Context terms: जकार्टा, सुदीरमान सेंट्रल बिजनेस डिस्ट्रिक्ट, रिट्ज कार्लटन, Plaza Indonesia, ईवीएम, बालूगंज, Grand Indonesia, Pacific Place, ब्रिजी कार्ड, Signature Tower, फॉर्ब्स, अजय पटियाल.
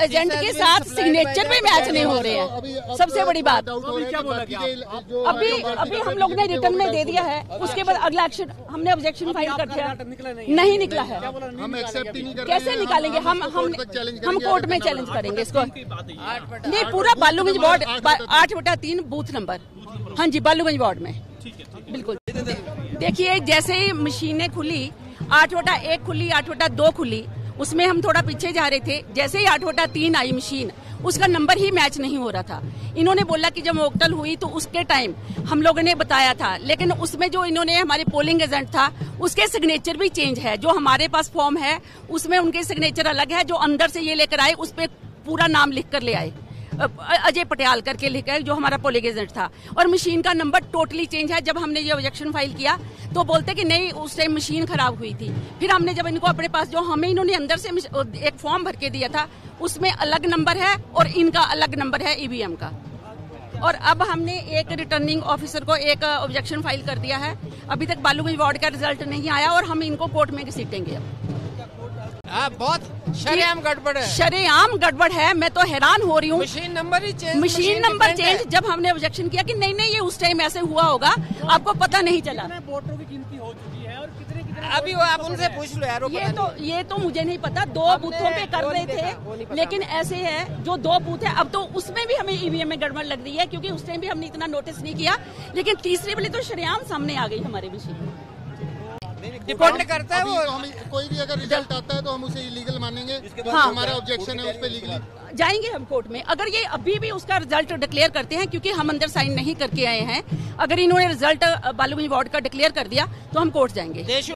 Agent के साथ signature पे मैच नहीं हो रहे हैं, सबसे बड़ी बात। अभी हम लोग ने रिटर्न में दे दिया है, उसके बाद अगला एक्शन हमने ऑब्जेक्शन फाइल कर दिया, नहीं निकला है। कैसे निकालेंगे हम कोर्ट में चैलेंज करेंगे इसको। नहीं, पूरा बालूगंज वार्ड 8/3 बूथ नंबर, हाँ जी, बालूगंज वार्ड में बिल्कुल। देखिए, जैसे ही मशीनें खुली, 8/1 खुली, 8/2 खुली, उसमें हम थोड़ा पीछे जा रहे थे। जैसे ही 8/3 आई मशीन, उसका नंबर ही मैच नहीं हो रहा था। इन्होंने बोला कि जब मोकटल हुई तो उसके टाइम हम लोगों ने बताया था, लेकिन उसमें जो इन्होंने हमारे पोलिंग एजेंट था उसके सिग्नेचर भी चेंज है। जो हमारे पास फॉर्म है उसमें उनके सिग्नेचर अलग है। जो अंदर से ये लेकर आए उस पर पूरा नाम लिख कर ले आए, अजय पटियाल करके लिखा है, जो हमारा पोलिंग एजेंट था, और मशीन का नंबर टोटली चेंज है। जब हमने ये ऑब्जेक्शन फाइल किया तो बोलते कि नहीं, उस टाइम मशीन खराब हुई थी। फिर हमने जब इनको अपने पास, जो हमें इन्होंने अंदर से एक फॉर्म भर के दिया था, उसमें अलग नंबर है और इनका अलग नंबर है ईवीएम का। और अब हमने एक रिटर्निंग ऑफिसर को एक ऑब्जेक्शन फाइल कर दिया है। अभी तक बालूगंज वार्ड का रिजल्ट नहीं आया और हम इनको कोर्ट में घसीटेंगे। बहुत शरेआम गड़बड़ है, शरेआम गड़बड़ है। मैं तो हैरान हो रही हूँ। Machine number change. जब हमने ऑब्जेक्शन किया कि नहीं नहीं, ये उस टाइम ऐसे हुआ होगा, आपको पता नहीं चला। वोटरों की गिनती हो चुकी है और कितने अभी आप उनसे पूछ लो यार। ये तो मुझे नहीं पता। 2 बूथों पे कर रहे थे, लेकिन ऐसे है जो 2 बूथ है, अब तो उसमें भी हमें ईवीएम में गड़बड़ लग रही है, क्योंकि उस टाइम भी हमने इतना नोटिस नहीं किया, लेकिन तीसरे वाले तो शरेआम सामने आ गई हमारे मशीन। डिपेंड करता है वो, तो कोई भी अगर रिजल्ट आता है तो हम उसे इलीगल मानेंगे। हाँ, हमारा ऑब्जेक्शन है, उस पर लीगली जाएंगे हम कोर्ट में। अगर ये अभी भी उसका रिजल्ट डिक्लेयर करते हैं, क्योंकि हम अंदर साइन नहीं करके आए हैं, अगर इन्होंने रिजल्ट बालूगंज वार्ड का डिक्लेयर कर दिया तो हम कोर्ट जाएंगे।